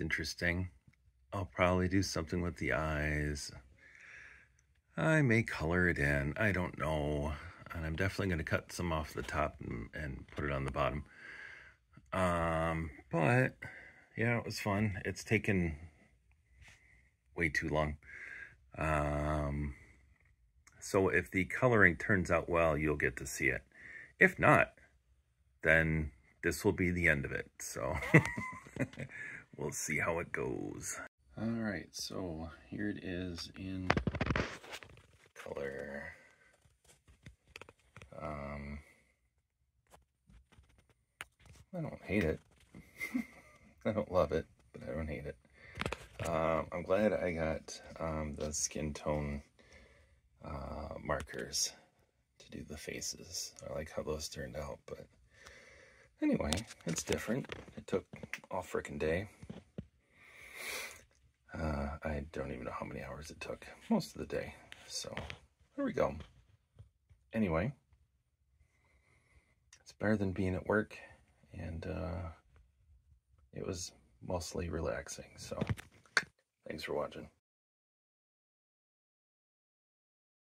That's interesting. I'll probably do something with the eyes. I may color it in. I don't know. And I'm definitely going to cut some off the top and put it on the bottom. But yeah, it was fun. It's taken way too long. So if the coloring turns out well, you'll get to see it. If not, then this will be the end of it. So we'll see how it goes. All right, so here it is in color. I don't hate it. I don't love it, but I don't hate it. I'm glad I got the skin tone markers to do the faces. I like how those turned out, but anyway, it's different. It took all frickin' day. I don't even know how many hours it took. Most of the day. So, there we go. Anyway, it's better than being at work, and it was mostly relaxing. So, thanks for watching.